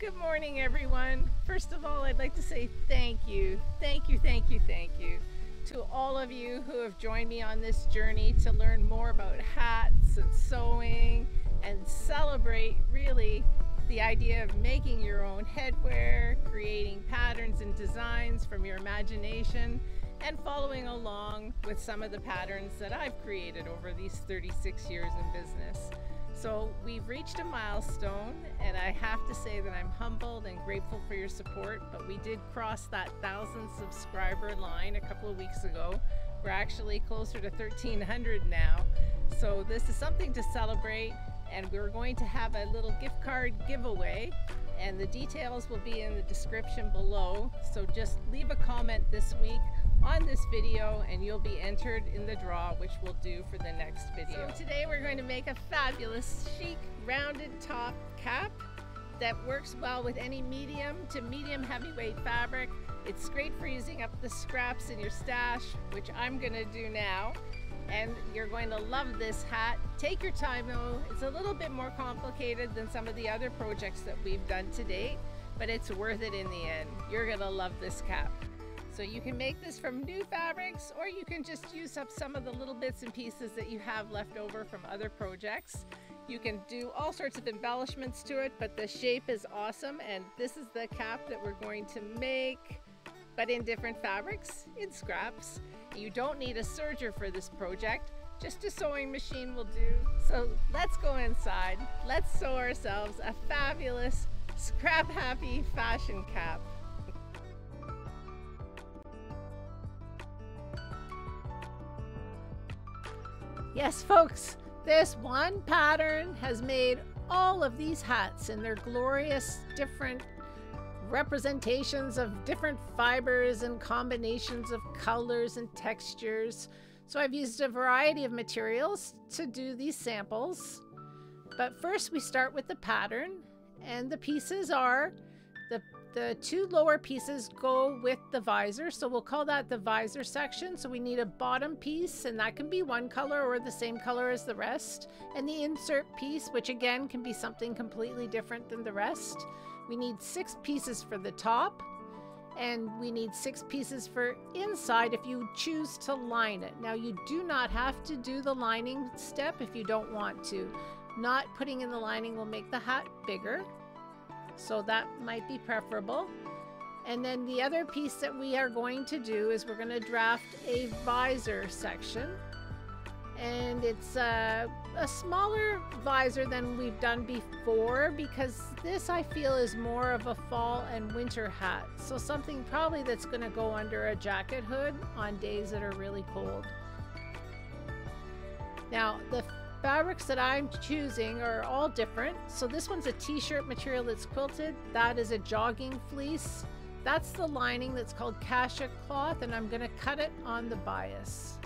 Good morning, everyone. First of all, I'd like to say thank you to all of you who have joined me on this journey to learn more about hats and sewing and celebrate really the idea of making your own headwear, creating patterns and designs from your imagination, and following along with some of the patterns that I've created over these 36 years in business. So we've reached a milestone, and I have to say that I'm humbled and grateful for your support, but we did cross that 1,000 subscriber line a couple of weeks ago. We're actually closer to 1,300 now. So this is something to celebrate, and we're going to have a little gift card giveaway, and the details will be in the description below. So just leave a comment this week on this video and you'll be entered in the draw, which we'll do for the next video. So today we're going to make a fabulous chic rounded top cap that works well with any medium to medium heavyweight fabric. It's great for using up the scraps in your stash, which I'm gonna do now, and you're going to love this hat. Take your time though, it's a little bit more complicated than some of the other projects that we've done to date, but it's worth it in the end. You're gonna love this cap. So you can make this from new fabrics, or you can just use up some of the little bits and pieces that you have left over from other projects. You can do all sorts of embellishments to it, but the shape is awesome, and this is the cap that we're going to make, but in different fabrics, in scraps. You don't need a serger for this project, just a sewing machine will do. So let's go inside, let's sew ourselves a fabulous, scrap-happy fashion cap. Yes, folks, this one pattern has made all of these hats in their glorious different representations of different fibers and combinations of colors and textures. So I've used a variety of materials to do these samples. But first we start with the pattern, and the pieces are the two lower pieces go with the visor, so we'll call that the visor section. So we need a bottom piece, and that can be one color or the same color as the rest, and the insert piece, which again can be something completely different than the rest. We need 6 pieces for the top, and we need 6 pieces for inside if you choose to line it. Now you do not have to do the lining step if you don't want to. Not putting in the lining will make the hat bigger, so that might be preferable. And then the other piece that we are going to do is we're going to draft a visor section, and it's a smaller visor than we've done before, because this I feel is more of a fall and winter hat, so something probably that's going to go under a jacket hood on days that are really cold. Now the fabrics that I'm choosing are all different. So this one's a t-shirt material that's quilted. That is a jogging fleece. That's the lining that's called Kasha cloth, and I'm gonna cut it on the bias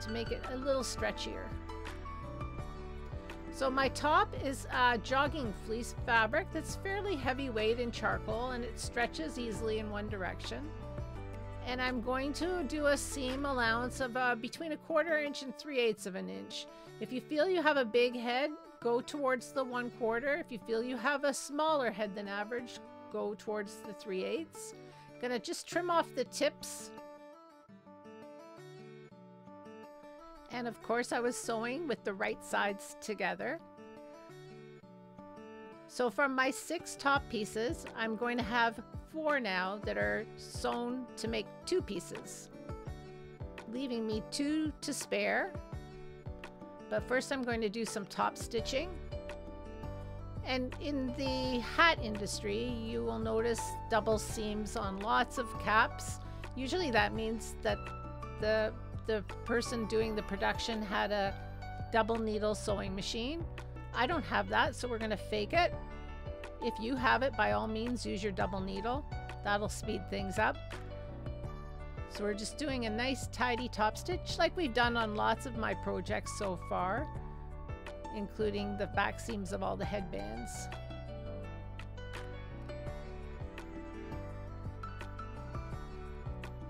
to make it a little stretchier. So my top is a jogging fleece fabric that's fairly heavyweight in charcoal, and it stretches easily in one direction. And I'm going to do a seam allowance of between 1/4 inch and 3/8 of an inch. If you feel you have a big head, go towards the 1/4. If you feel you have a smaller head than average, go towards the 3/8. Gonna just trim off the tips. And of course I was sewing with the right sides together. So from my 6 top pieces, I'm going to have 4 now that are sewn to make 2 pieces, leaving me 2 to spare. But first I'm going to do some top stitching. And in the hat industry, you will notice double seams on lots of caps. Usually that means that the person doing the production had a double needle sewing machine. I don't have that, so we're going to fake it. If you have it, by all means use your double needle. That'll speed things up. So we're just doing a nice tidy top stitch like we've done on lots of my projects so far, including the back seams of all the headbands.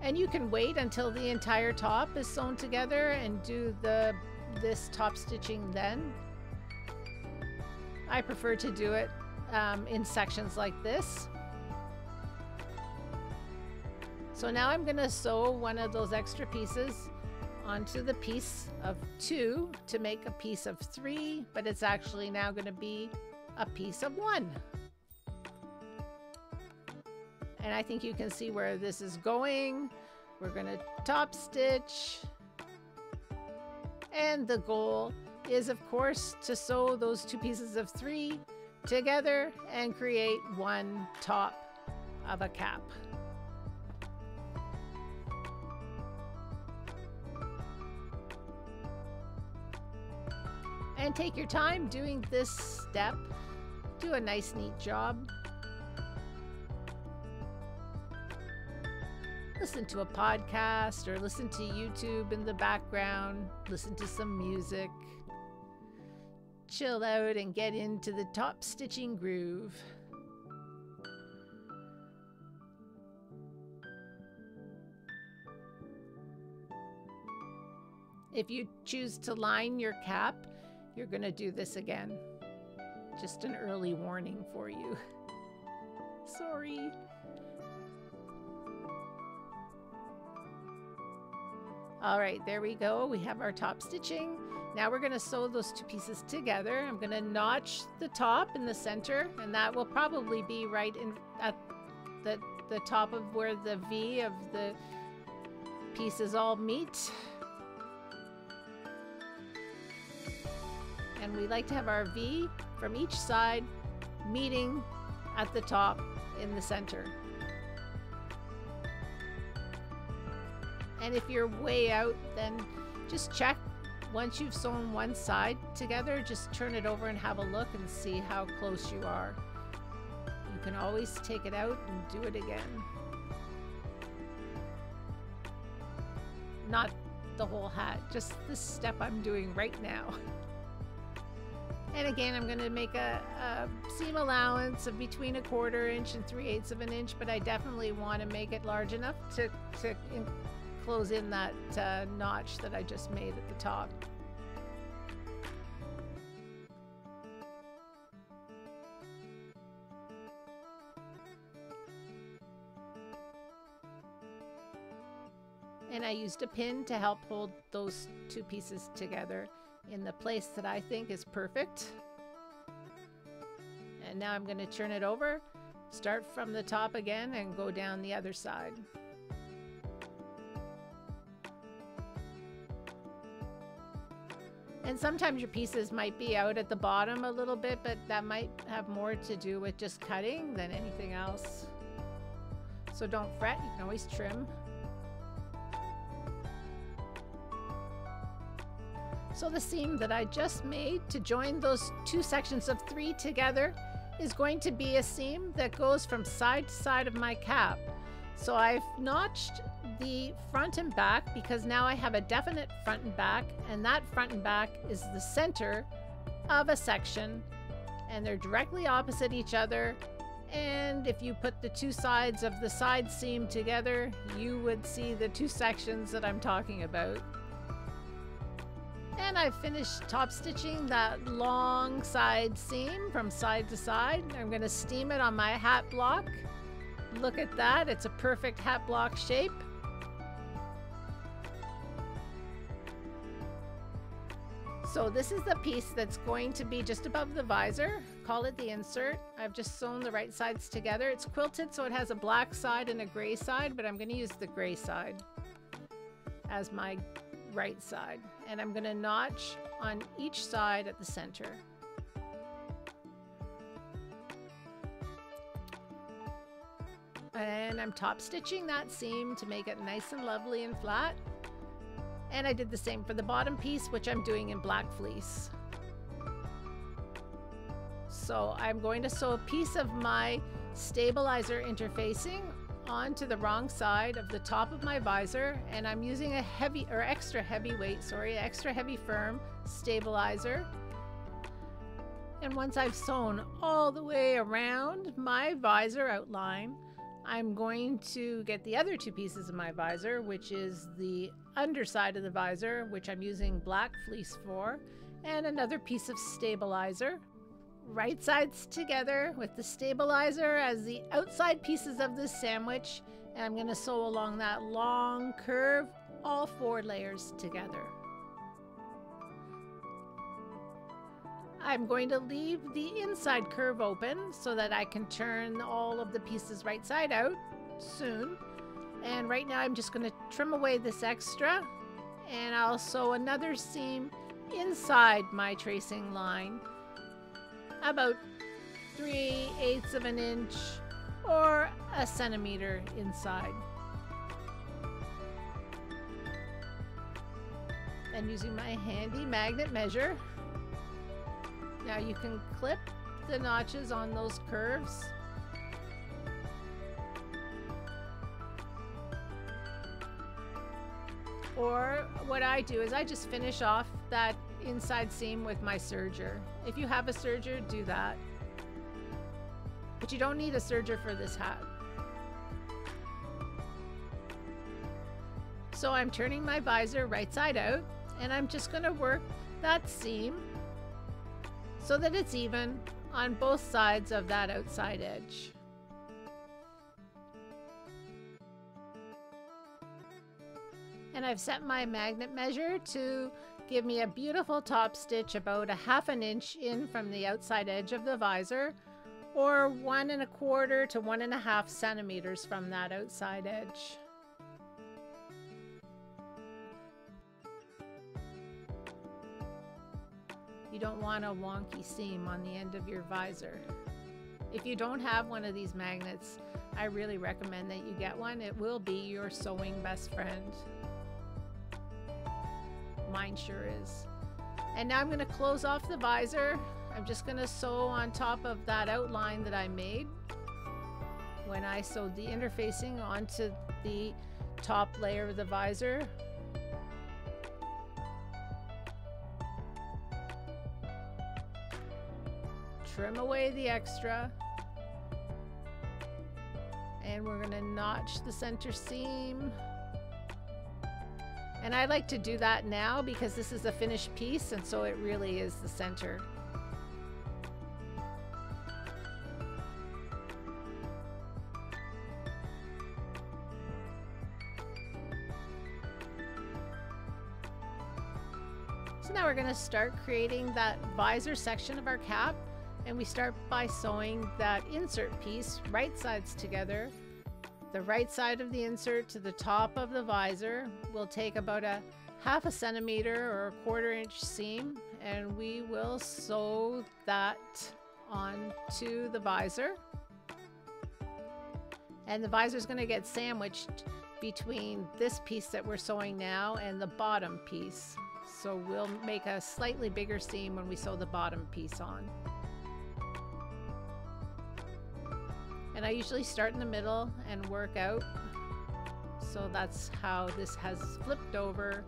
And you can wait until the entire top is sewn together and do this top stitching then. I prefer to do it in sections like this. So now I'm going to sew one of those extra pieces onto the piece of 2 to make a piece of 3, but it's actually now going to be a piece of 1. And I think you can see where this is going. We're going to top stitch. And the goal is, of course, to sew those 2 pieces of 3 together and create 1 top of a cap. And take your time doing this step. Do a nice, neat job. Listen to a podcast or listen to YouTube in the background. Listen to some music. Chill out and get into the top stitching groove. If you choose to line your cap, you're going to do this again. Just an early warning for you. Sorry. All right, there we go. We have our top stitching. Now we're going to sew those 2 pieces together. I'm going to notch the top in the center, and that will probably be right in at the top of where the V of the pieces all meet. And we like to have our V from each side meeting at the top in the center. And if you're way out, then just check. Once you've sewn one side together, just turn it over and have a look and see how close you are. You can always take it out and do it again. Not the whole hat, just this step I'm doing right now. And again, I'm going to make a seam allowance of between 1/4 inch and 3/8 of an inch, but I definitely want to make it large enough to close in that notch that I just made at the top. And I used a pin to help hold those 2 pieces together in the place that I think is perfect. And now I'm going to turn it over, start from the top again, and go down the other side. And sometimes your pieces might be out at the bottom a little bit, but that might have more to do with just cutting than anything else. So don't fret, you can always trim. So the seam that I just made to join those 2 sections of 3 together is going to be a seam that goes from side to side of my cap. So I've notched the front and back because now I have a definite front and back, and that front and back is the center of a section, and they're directly opposite each other. And if you put the 2 sides of the side seam together, you would see the 2 sections that I'm talking about. And I've finished top stitching that long side seam from side to side. I'm going to steam it on my hat block. Look at that, it's a perfect hat block shape. So this is the piece that's going to be just above the visor. Call it the insert. I've just sewn the right sides together. It's quilted, so it has a black side and a gray side, but I'm going to use the gray side as my right side. And I'm going to notch on each side at the center. And I'm top stitching that seam to make it nice and lovely and flat. And I did the same for the bottom piece, which I'm doing in black fleece. So I'm going to sew a piece of my stabilizer interfacing onto the wrong side of the top of my visor, and I'm using a extra heavy firm stabilizer. And once I've sewn all the way around my visor outline, I'm going to get the other 2 pieces of my visor, which is the underside of the visor, which I'm using black fleece for, and another piece of stabilizer right sides together with the stabilizer as the outside pieces of this sandwich, and I'm going to sew along that long curve all four layers together. I'm going to leave the inside curve open so that I can turn all of the pieces right side out soon. And right now I'm just going to trim away this extra, and I'll sew another seam inside my tracing line about 3/8 of an inch or a centimeter inside. And using my handy magnet measure, now you can clip the notches on those curves. Or what I do is I just finish off that inside seam with my serger. If you have a serger, do that. But you don't need a serger for this hat. So I'm turning my visor right side out, and I'm just going to work that seam so that it's even on both sides of that outside edge. And I've set my magnet measure to give me a beautiful top stitch about 1/2 inch in from the outside edge of the visor, or 1 1/4 to 1 1/2 centimeters from that outside edge. You don't want a wonky seam on the end of your visor. If you don't have one of these magnets, I really recommend that you get one. It will be your sewing best friend. Mine sure is. And now I'm going to close off the visor. I'm just going to sew on top of that outline that I made when I sewed the interfacing onto the top layer of the visor. Trim away the extra, and we're going to notch the center seam. And I like to do that now because this is a finished piece, and so it really is the center. So now we're going to start creating that visor section of our cap, and we start by sewing that insert piece right sides together. The right side of the insert to the top of the visor will take about 1/2 centimeter or 1/4 inch seam, and we will sew that onto the visor. And the visor is going to get sandwiched between this piece that we're sewing now and the bottom piece. So we'll make a slightly bigger seam when we sew the bottom piece on. And I usually start in the middle and work out. So that's how this has flipped over,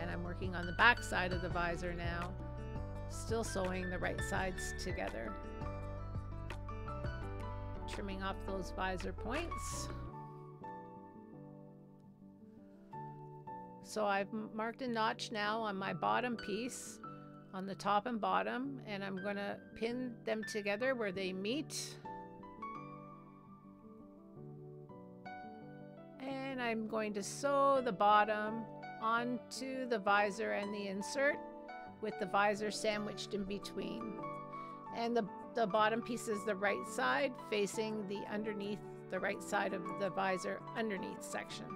and I'm working on the back side of the visor now, still sewing the right sides together. Trimming off those visor points. So I've marked a notch now on my bottom piece, on the top and bottom, and I'm going to pin them together where they meet. And I'm going to sew the bottom onto the visor and the insert with the visor sandwiched in between. And the bottom piece is the right side facing the underneath, the right side of the visor underneath section,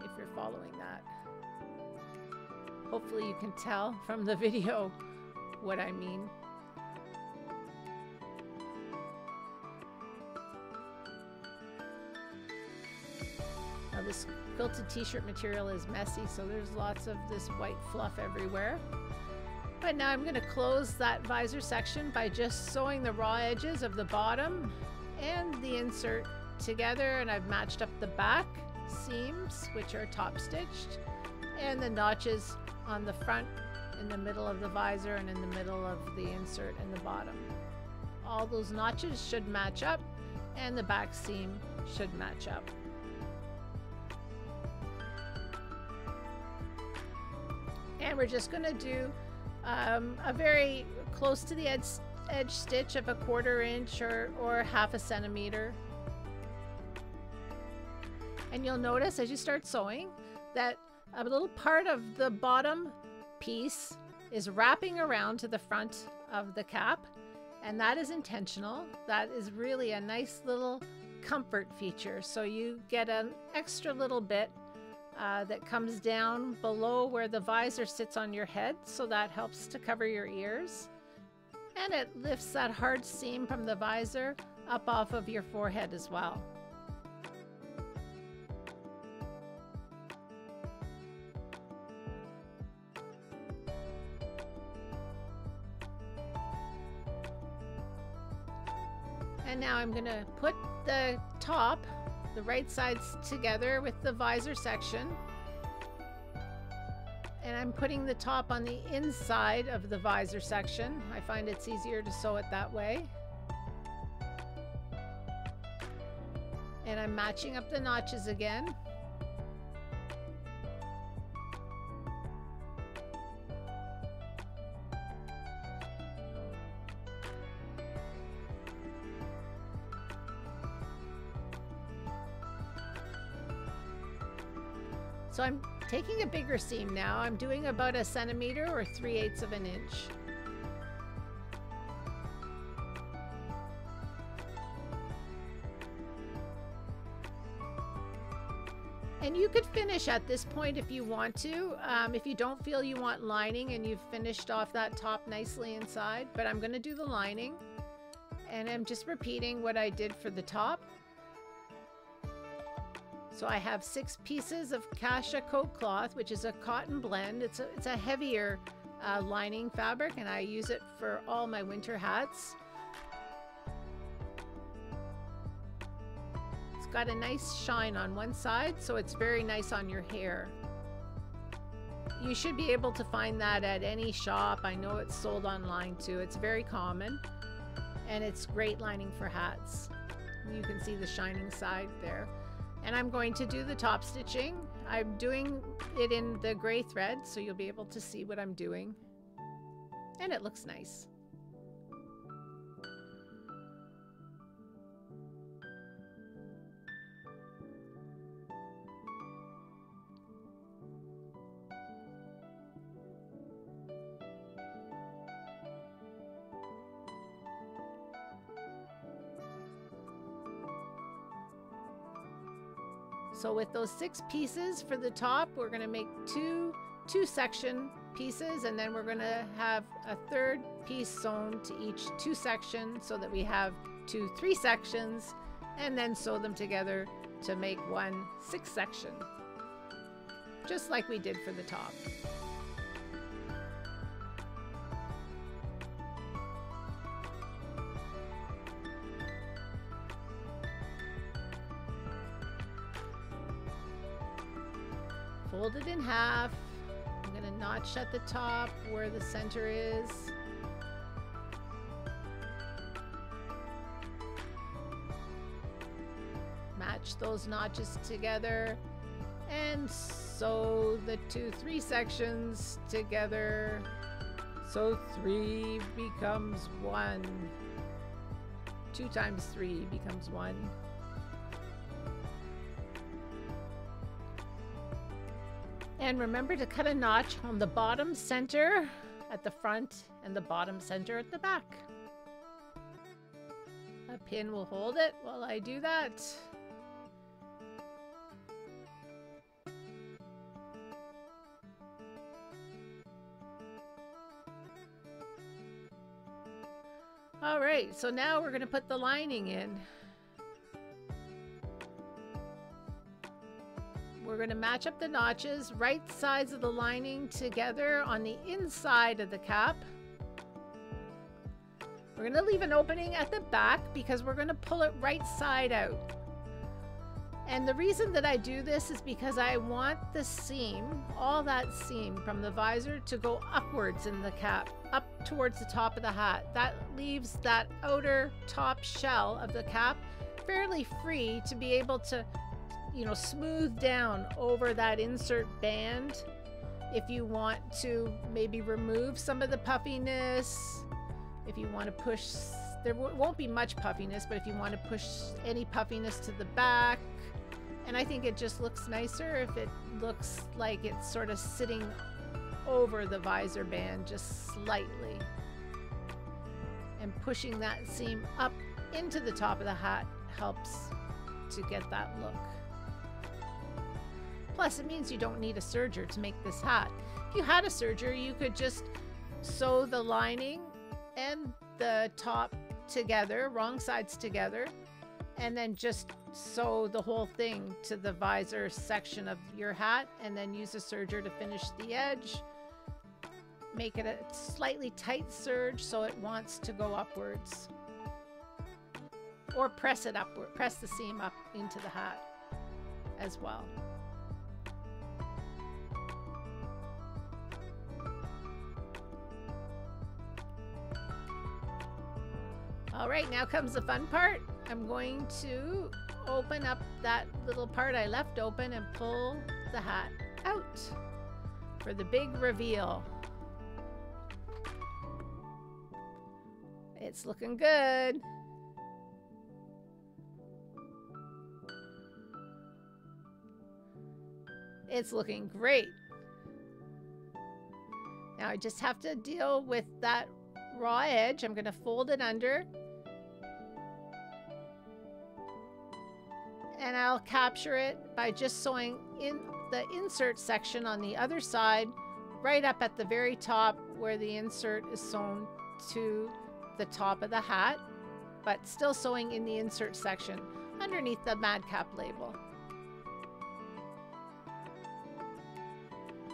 if you're following that. Hopefully you can tell from the video what I mean. Now this quilted t-shirt material is messy, so there's lots of this white fluff everywhere. But now I'm going to close that visor section by just sewing the raw edges of the bottom and the insert together, and I've matched up the back seams, which are top stitched, and the notches on the front, in the middle of the visor, and in the middle of the insert and the bottom. All those notches should match up, and the back seam should match up. And we're just going to do a very close to the edge edge stitch of a 1/4 inch or 1/2 centimeter. And you'll notice as you start sewing that a little part of the bottom piece is wrapping around to the front of the cap, and that is intentional. That is really a nice little comfort feature, so you get an extra little bit that comes down below where the visor sits on your head, so that helps to cover your ears, and it lifts that hard seam from the visor up off of your forehead as well. And now I'm going to put the top, the right sides together with the visor section, and I'm putting the top on the inside of the visor section. I find it's easier to sew it that way. And I'm matching up the notches again. So I'm taking a bigger seam now. I'm doing about 1 centimeter or 3/8 of an inch. And you could finish at this point if you want to. If you don't feel you want lining and you've finished off that top nicely inside, but I'm gonna do the lining, and I'm just repeating what I did for the top. So I have 6 pieces of Kasha cloth, which is a cotton blend. It's a heavier lining fabric, and I use it for all my winter hats. It's got a nice shine on one side, so it's very nice on your hair. You should be able to find that at any shop. I know it's sold online too. It's very common, and it's great lining for hats. You can see the shining side there. And I'm going to do the top stitching. I'm doing it in the gray thread, so you'll be able to see what I'm doing. And it looks nice. So with those 6 pieces for the top, we're going to make two section pieces, and then we're going to have a 3rd piece sewn to each 2 section, so that we have 2 3-sections, and then sew them together to make 1 6-section, just like we did for the top. Fold it in half. I'm going to notch at the top where the center is. Match those notches together and sew the 2 3-sections together, so 3 becomes 1. 2 times 3 becomes 1. And remember to cut a notch on the bottom center at the front and the bottom center at the back. A pin will hold it while I do that. All right, so now we're going to put the lining in. We're going to match up the notches, right sides of the lining together on the inside of the cap. We're going to leave an opening at the back because we're going to pull it right side out. And the reason that I do this is because I want the seam, all that seam from the visor, to go upwards in the cap, up towards the top of the hat. That leaves that outer top shell of the cap fairly free to be able to, you know, smooth down over that insert band if you want to maybe remove some of the puffiness If you want to push, there won't be much puffiness, but if you want to push any puffiness to the back, and I think it just looks nicer if it looks like it's sort of sitting over the visor band just slightly and pushing that seam up into the top of the hat helps to get that look. Plus it means you don't need a serger to make this hat. If you had a serger, you could just sew the lining and the top together, wrong sides together, and then just sew the whole thing to the visor section of your hat, and then use a serger to finish the edge. Make it a slightly tight serge so it wants to go upwards, or press it upward, press the seam up into the hat as well. All right, now comes the fun part. I'm going to open up that little part I left open and pull the hat out for the big reveal. It's looking good. It's looking great. Now I just have to deal with that raw edge. I'm going to fold it under, and I'll capture it by just sewing in the insert section on the other side, right up at the very top where the insert is sewn to the top of the hat, but still sewing in the insert section underneath the Mad Cap label.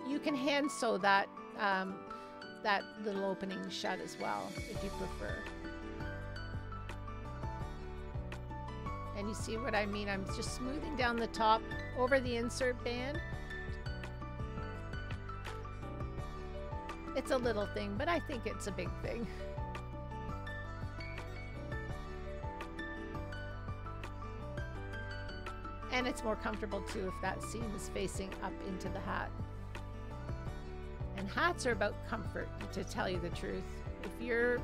You can hand sew that, that little opening shut as well, if you prefer. And you see what I mean? I'm just smoothing down the top over the insert band. It's a little thing, but I think it's a big thing. And it's more comfortable too if that seam is facing up into the hat. And hats are about comfort, to tell you the truth. If you're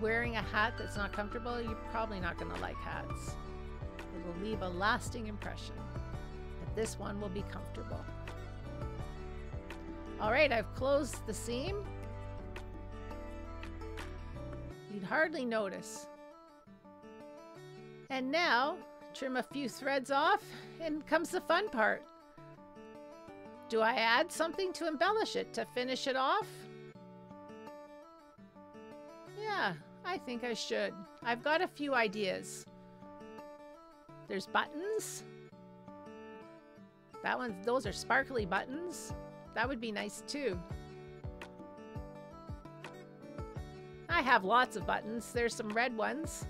wearing a hat that's not comfortable, you're probably not going to like hats. It will leave a lasting impression, but this one will be comfortable. All right, I've closed the seam. You'd hardly notice. And now trim a few threads off, and comes the fun part. Do I add something to embellish it, to finish it off? Yeah, I think I should. I've got a few ideas. There's buttons. Those are sparkly buttons. That would be nice too. I have lots of buttons. There's some red ones.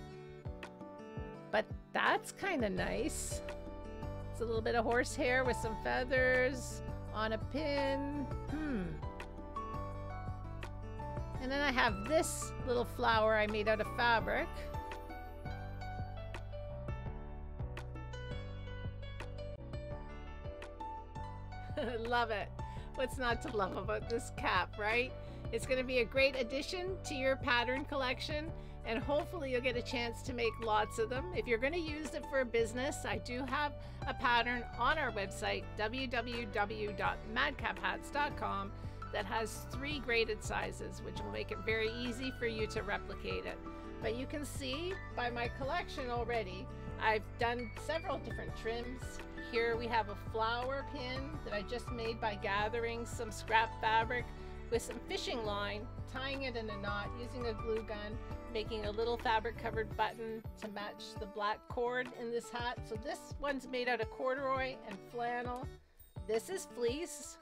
But that's kind of nice. It's a little bit of horsehair with some feathers on a pin. And then I have this little flower I made out of fabric. Love it. What's not to love about this cap, right? It's going to be a great addition to your pattern collection, and hopefully you'll get a chance to make lots of them. If you're going to use it for a business, I do have a pattern on our website, www.madcaphats.com, that has 3 graded sizes, which will make it very easy for you to replicate it. But you can see by my collection already, I've done several different trims. Here we have a flower pin that I just made by gathering some scrap fabric with some fishing line, tying it in a knot, using a glue gun, making a little fabric covered button to match the black cord in this hat. So this one's made out of corduroy and flannel. This is fleece.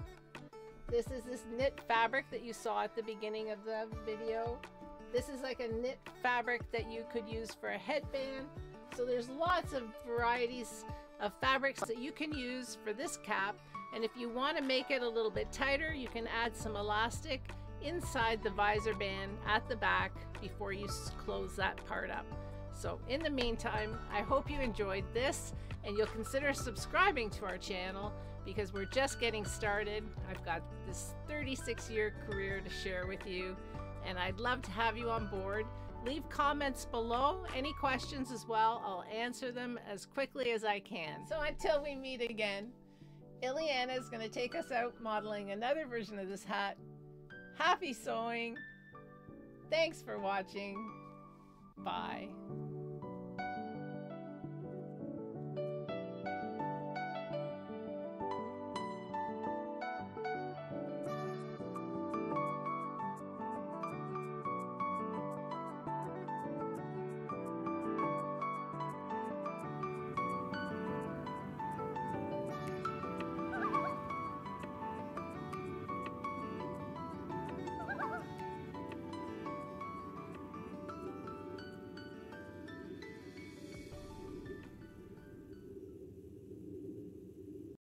This is this knit fabric that you saw at the beginning of the video. This is like a knit fabric that you could use for a headband. So there's lots of varieties of fabrics that you can use for this cap. And if you want to make it a little bit tighter, you can add some elastic inside the visor band at the back before you close that part up. So in the meantime, I hope you enjoyed this, and you'll consider subscribing to our channel, because we're just getting started. I've got this 36-year career to share with you, and I'd love to have you on board. Leave comments below, any questions as well. I'll answer them as quickly as I can. So until we meet again, Ileana is going to take us out modeling another version of this hat. Happy sewing. Thanks for watching. Bye.